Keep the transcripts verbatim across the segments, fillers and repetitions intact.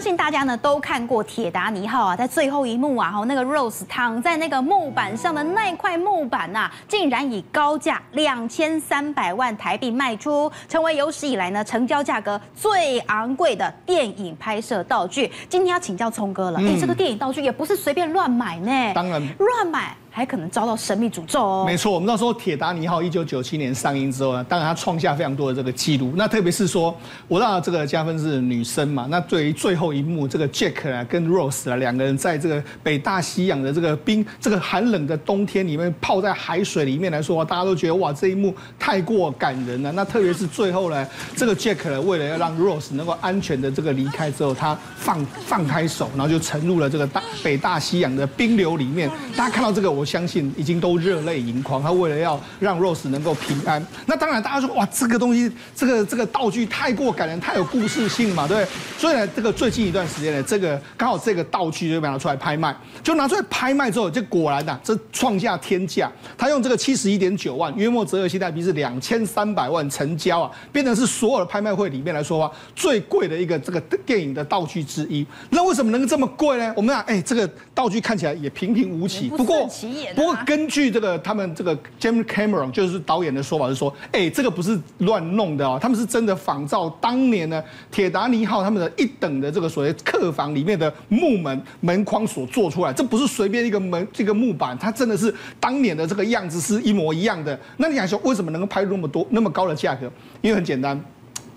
相信大家呢都看过《铁达尼号》啊，在最后一幕啊，哈，那个 Rose 躺在那个木板上的那块木板呐、啊，竟然以高价两千三百万台币卖出，成为有史以来呢成交价格最昂贵的电影拍摄道具。今天要请教聪哥了，哎、嗯欸，这个电影道具也不是随便乱买呢，当然乱买。 还可能遭到神秘诅咒哦。没错，我们那时候《铁达尼号》一九九七年上映之后呢，当然它创下非常多的这个记录。那特别是说，我知道这个加分是女生嘛，那对于最后一幕，这个 Jack 啊跟 Rose 啊两个人在这个北大西洋的这个冰这个寒冷的冬天里面泡在海水里面来说，大家都觉得哇这一幕太过感人了。那特别是最后呢，这个 Jack 呢为了要让 Rose 能够安全的这个离开之后，他放放开手，然后就沉入了这个大北大西洋的冰流里面。大家看到这个。 我相信已经都热泪盈眶。他为了要让 Rose 能够平安，那当然大家说哇，这个东西，这个这个道具太过感人，太有故事性嘛，对不对？所以呢，这个最近一段时间呢，这个刚好这个道具就被拿出来拍卖，就拿出来拍卖之后，就果然呐、啊，这创下天价。他用这个七十一点九万，约莫折合新台币是两千三百万成交啊，变成是所有的拍卖会里面来说啊，最贵的一个这个电影的道具之一。那为什么能够这么贵呢？我们讲，哎，这个道具看起来也平平无奇，不过。 不过根据这个他们这个 James Cameron 就是导演的说法是说，哎，这个不是乱弄的哦，他们是真的仿照当年呢铁达尼号他们的一等的这个所谓客房里面的木门门框所做出来，这不是随便一个门这个木板，它真的是当年的这个样子是一模一样的。那你想说为什么能够拍那么多那么高的价格？因为很简单。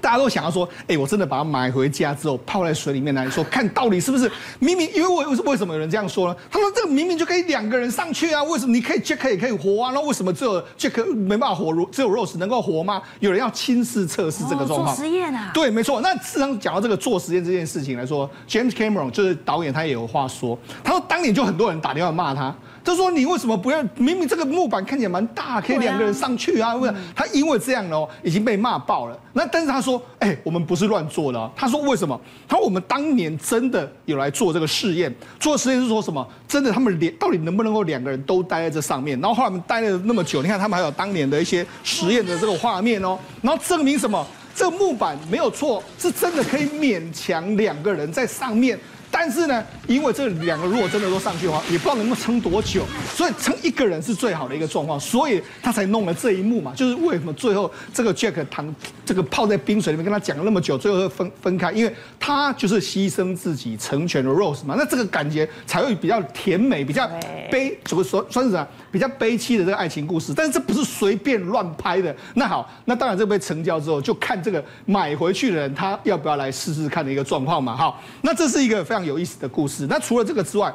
大家都想要说，哎，我真的把它买回家之后泡在水里面来说，看到底是不是明明？因为我为什么有人这样说呢？他说这个明明就可以两个人上去啊，为什么你可以 Jack 也可以活啊？那为什么只有 Jack 没办法活，只有 Rose 能够活吗？有人要亲自测试这个状况，做实验啊？对，没错。那事实上讲到这个做实验这件事情来说 ，James Cameron 就是导演，他也有话说。他说当年就很多人打电话骂他。 就说你为什么不要？明明这个木板看起来蛮大，可以两个人上去啊！为什么他因为这样哦，已经被骂爆了。那但是他说，哎，我们不是乱做的、啊。他说为什么？他说我们当年真的有来做这个试验，做实验是说什么？真的他们连到底能不能够两个人都待在这上面？然后后来我们待了那么久，你看他们还有当年的一些实验的这个画面哦，然后证明什么？这个木板没有错，是真的可以勉强两个人在上面。 但是呢，因为这两个如果真的都上去的话，也不知道能不能撑多久，所以撑一个人是最好的一个状况，所以他才弄了这一幕嘛，就是为什么最后这个 Jack 躺这个泡在冰水里面，跟他讲了那么久，最后分分开，因为他就是牺牲自己成全了 Rose 嘛，那这个感觉才会比较甜美，比较悲，怎么说算是啥、啊，比较悲戚的这个爱情故事。但是这不是随便乱拍的。那好，那当然这被成交之后，就看这个买回去的人他要不要来试试看的一个状况嘛。好，那这是一个非常。 有意思的故事。那除了这个之外，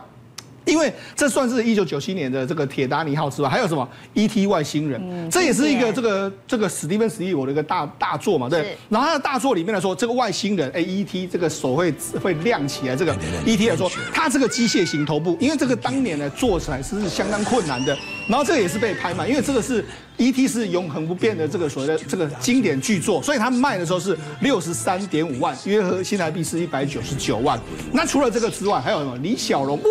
因为这算是一九九七年的这个铁达尼号之外，还有什么 E T 外星人？嗯、这也是一个这个这个史蒂芬史蒂文的一个大大作嘛，对。然后他的大作里面来说，这个外星人，哎 ，E T 这个手会会亮起来，这个 E T 来说，他这个机械型头部，因为这个当年呢做起来是相当困难的。然后这个也是被拍卖，因为这个是。 E T 是永恒不变的这个所谓的这个经典巨作，所以它卖的时候是六十三点五万，约合新台币是一百九十九万。那除了这个之外，还有什么？李小龙，呜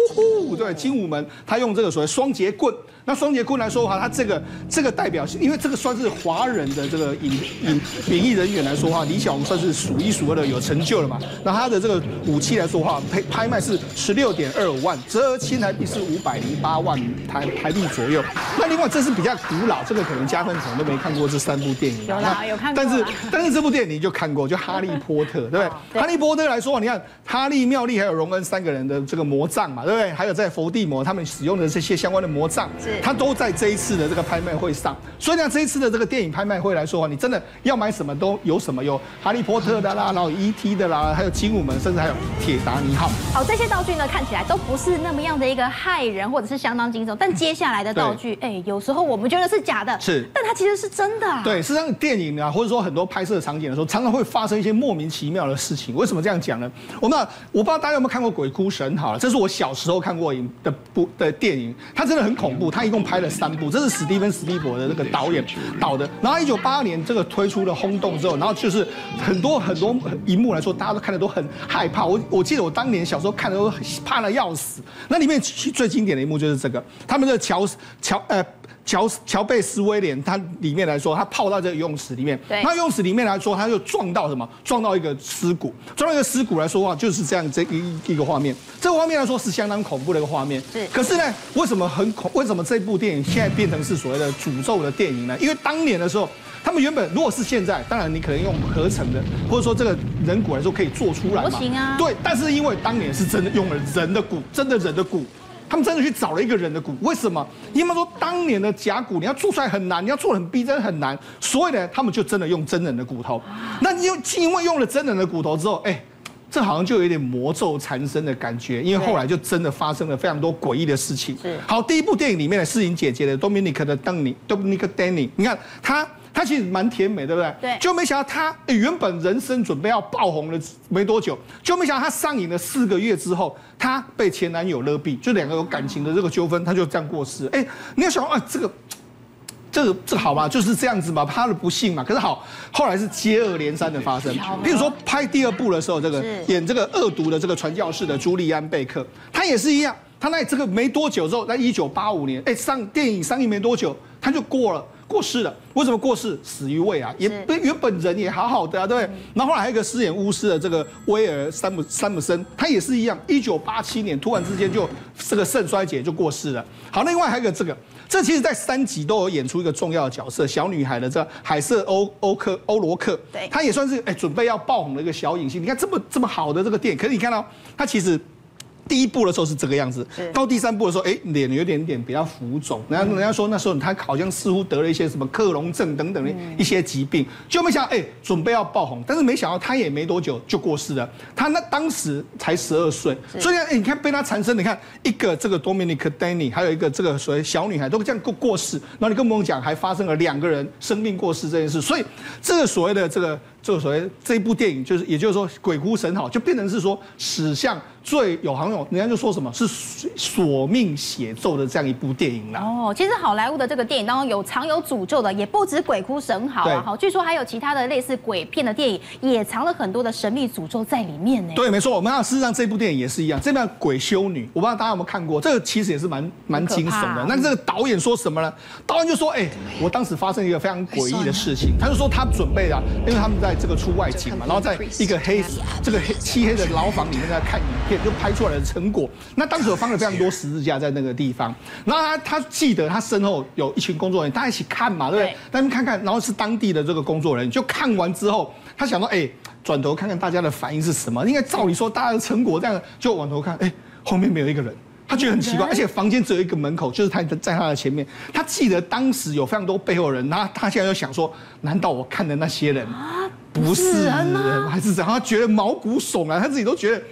呼，对，精武门，他用这个所谓双节棍。那双节棍来说的话，他这个这个代表性，因为这个算是华人的这个影影演艺人员来说的话，李小龙算是数一数二的有成就了嘛。那他的这个武器来说的话，拍拍卖是十六点二五万，折合新台币是五百零八万台台币左右。那另外这是比较古老，这个可能。 加分总都没看过这三部电影，有啦，有看过。但是但是这部电影你就看过，就《哈利波特》，对不对？《哈利波特》来说，你看哈利、妙丽还有荣恩三个人的这个魔杖嘛，对不对？还有在伏地魔他们使用的这些相关的魔杖，它都在这一次的这个拍卖会上。所以呢，这一次的这个电影拍卖会来说，你真的要买什么都有什么，有《哈利波特》的啦，然后 E T 的啦，还有《精武门》，甚至还有《铁达尼号》。好，这些道具呢看起来都不是那么样的一个骇人，或者是相当惊悚。但接下来的道具，哎，有时候我们觉得是假的。 是，但它其实是真的、啊。对，事实上电影啊，或者说很多拍摄场景的时候，常常会发生一些莫名其妙的事情。为什么这样讲呢？我们我不知道大家有没有看过《鬼哭神》好了，这是我小时候看过影的部的电影，它真的很恐怖。它一共拍了三部，这是史蒂芬·史蒂伯的那个导演导的。然后一九八二年这个推出了轰动之后，然后就是很多很多一幕来说，大家都看得都很害怕。我我记得我当年小时候看的都怕得要死。那里面最经典的一幕就是这个，他们的乔乔呃乔乔贝斯威廉他里面来说，他泡到这个游泳池里面，那游泳池里面来说，他就撞到什么？撞到一个尸骨，撞到一个尸骨来说的话，就是这样这一一个画面。这个画面来说是相当恐怖的一个画面。是。可是呢，为什么很恐？为什么这部电影现在变成是所谓的诅咒的电影呢？因为当年的时候。 他们原本如果是现在，当然你可能用合成的，或者说这个人骨来说可以做出来嘛，啊、对。但是因为当年是真的用了人的骨，真的人的骨，他们真的去找了一个人的骨。为什么？因为说当年的假骨你要做出来很难，你要做得很逼真很难，所以呢，他们就真的用真人的骨头。那因为因为用了真人的骨头之后，哎、欸。 这好像就有点魔咒缠身的感觉，因为后来就真的发生了非常多诡异的事情。好，第一部电影里面的饰演姐姐的 Dominique 的 Dunne，Dominique Dunne， 你看她，她其实蛮甜美，对不对？对。就没想到她原本人生准备要爆红了没多久，就没想到她上瘾了四个月之后，她被前男友勒毙，就两个有感情的这个纠纷，她就这样过世。哎，你要想啊，这个。 这个这好嘛，就是这样子嘛，他的不幸嘛。可是好，后来是接二连三的发生。譬如说拍第二部的时候，这个演这个恶毒的这个传教士的朱利安·贝克，他也是一样。他在这个没多久之后，在一九八五年，哎，上电影上映没多久，他就过了过世了。为什么过世？死于胃啊，也原本人也好好的啊，对不对？然后后来还有一个饰演巫师的这个威尔·山姆山姆森，他也是一样，一九八七年突然之间就这个肾衰竭就过世了。好，另外还有一个这个。 这其实，在三集都有演出一个重要的角色，小女孩的这海瑟欧欧克欧罗克，对，她也算是哎准备要爆红的一个小影星。你看这么这么好的这个电影，可是你看到她其实第一部的时候是这个样子，到第三部的时候，哎，脸有点点比较浮肿，然后人家说那时候她好像似乎得了一些什么克隆症等等的一些疾病，就没想到哎准备要爆红，但是没想到她也没多久就过世了。她那当时才十二岁，所以哎你看被她缠身，你看。 一个这个 Dominique Dunne， 还有一个这个所谓小女孩都这样过过世，然后你跟我们讲还发生了两个人生命过世这件事，所以这个所谓的这个这个所谓这一部电影就是，也就是说鬼哭神嚎，就变成是说史上最有行有，人家就说什么是索命写咒的这样一部电影啦。哦，其实好莱坞的这个电影当中有藏有诅咒的，也不止鬼哭神嚎啊，据说还有其他的类似鬼片的电影也藏了很多的神秘诅咒在里面呢。对，没错，我们看事实上这部电影也是一样，这部鬼修女，我不知道大家。 有没有看过？这个其实也是蛮蛮惊悚的。那这个导演说什么呢？导演就说：“哎、欸，我当时发生一个非常诡异的事情。”他就说他准备啊，因为他们在这个出外景嘛，然后在一个黑这个黑漆黑的牢房里面在看影片，就拍出来的成果。那当时有放了非常多十字架在那个地方。然后他他记得他身后有一群工作人员，大家一起看嘛，对不对？他们看看，然后是当地的这个工作人员，就看完之后，他想说：“哎、欸，转头看看大家的反应是什么？应该照理说大家的成果这样，就往头看，哎、欸。” 后面没有一个人，他觉得很奇怪，而且房间只有一个门口，就是他在他的前面。他记得当时有非常多背后人，然后他现在就想说：难道我看的那些人不是人，还是怎样？他觉得毛骨悚然，他自己都觉得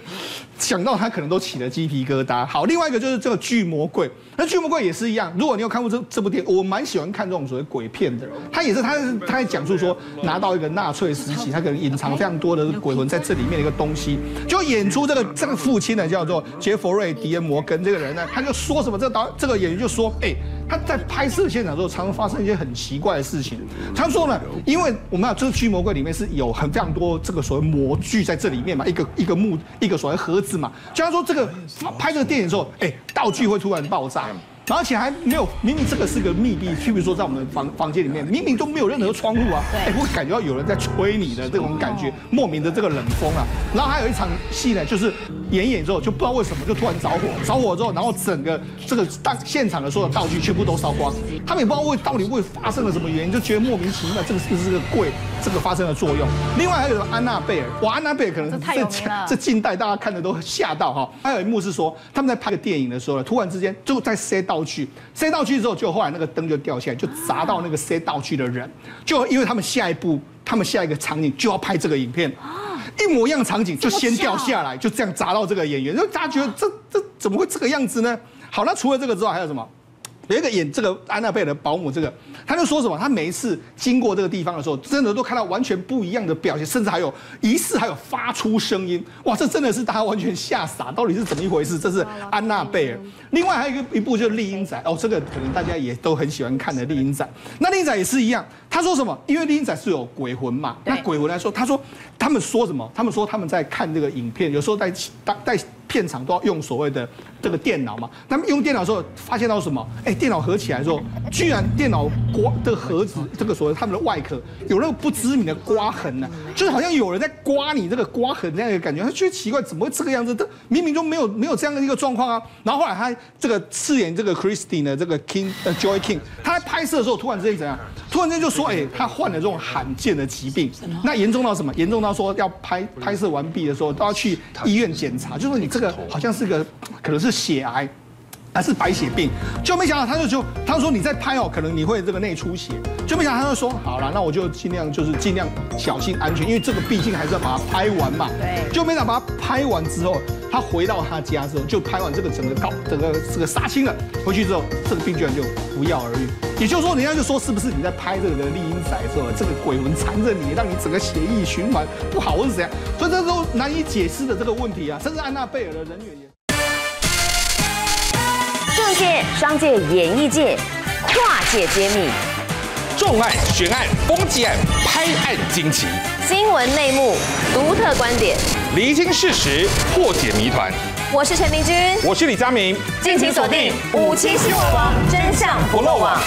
想到他可能都起了鸡皮疙瘩。好，另外一个就是这个巨魔怪，那巨魔怪也是一样。如果你有看过这这部电影，我蛮喜欢看这种所谓鬼片的。他也是他他在讲述说拿到一个纳粹时期，他可能隐藏非常多的鬼魂在这里面的一个东西。就演出这个这个父亲呢，叫做杰佛瑞·迪恩·摩根这个人呢，他就说什么，这导这个演员就说，哎。 他在拍摄现场的时候，常常发生一些很奇怪的事情。他说呢，因为我们知道这个巨魔怪里面是有很非常多这个所谓模具在这里面嘛，一个一个木一个所谓盒子嘛。就他说这个拍这个电影的时候，哎，道具会突然爆炸。 而且还没有，明明这个是个密闭区，比如说在我们房房间里面，明明都没有任何窗户啊，哎，会感觉到有人在吹你的这种感觉，莫名的这个冷风啊。然后还有一场戏呢，就是演演之后就不知道为什么就突然着火，着火之后，然后整个这个当现场的所有道具全部都烧光，他们也不知道为到底为发生了什么原因，就觉得莫名其妙，这个是不是个柜这个发生了作用？另外还有安娜贝尔，哇，安娜贝尔可能这这近代大家看的都吓到哈。还有一幕是说他们在拍个电影的时候呢，突然之间就在塞到。 道具塞道具之后，就后来那个灯就掉下来，就砸到那个塞道具的人。就因为他们下一步，他们下一个场景就要拍这个影片，一模一样的场景就先掉下来，就这样砸到这个演员。就大家觉得这这怎么会这个样子呢？好，那除了这个之外还有什么？有一个演这个安娜贝尔的保姆，这个他就说什么？他每一次经过这个地方的时候，真的都看到完全不一样的表现，甚至还有疑似还有发出声音。哇，这真的是大家完全吓傻，到底是怎么一回事？这是安娜贝尔。 另外还有一个一部就是《丽婴仔》哦，这个可能大家也都很喜欢看的《丽婴仔》。那《丽婴仔》也是一样，他说什么？因为《丽婴仔》是有鬼魂嘛，那鬼魂来说，他说他们说什么？他们说他们在看这个影片，有时候在在片场都要用所谓的这个电脑嘛。那么用电脑的时候，发现到什么？哎，电脑合起来之后，居然电脑刮的盒子，这个所谓他们的外壳有那个不知名的刮痕呢、啊，就是好像有人在刮你这个刮痕那样的感觉。他觉得奇怪，怎么会这个样子？这明明就没有没有这样的一个状况啊。然后后来他这个饰演这个 Christine 的这个 King 呃 Joy King， 他在拍摄的时候突然之间怎样？突然间就说，哎，他患了这种罕见的疾病。那严重到什么？严重到说要拍拍摄完毕的时候都要去医院检查，就说你这个好像是个可能是血癌，还是白血病。就没想到他就就他说你在拍哦，可能你会这个内出血。就没想到他就说好了，那我就尽量就是尽量小心安全，因为这个毕竟还是要把它拍完嘛。对。就没想到把它拍完之后，他回到他家之后就拍完这个整个搞整个这个杀青了，回去之后这个病居然就不药而愈。也就是说，人家就说是不是你在拍这个《丽英仔》的时候，这个鬼魂缠着你，让你整个血液循环不好，或是怎样？所以这都难以解释的这个问题啊，甚至安娜贝尔的人员也。政界、商界、演艺界，跨界揭秘，重案、悬案、攻击案、拍案惊奇，新闻内幕、独特观点，厘清事实，破解谜团。我是陈明君，我是李佳明，敬请锁定五七新闻网，真相不漏网。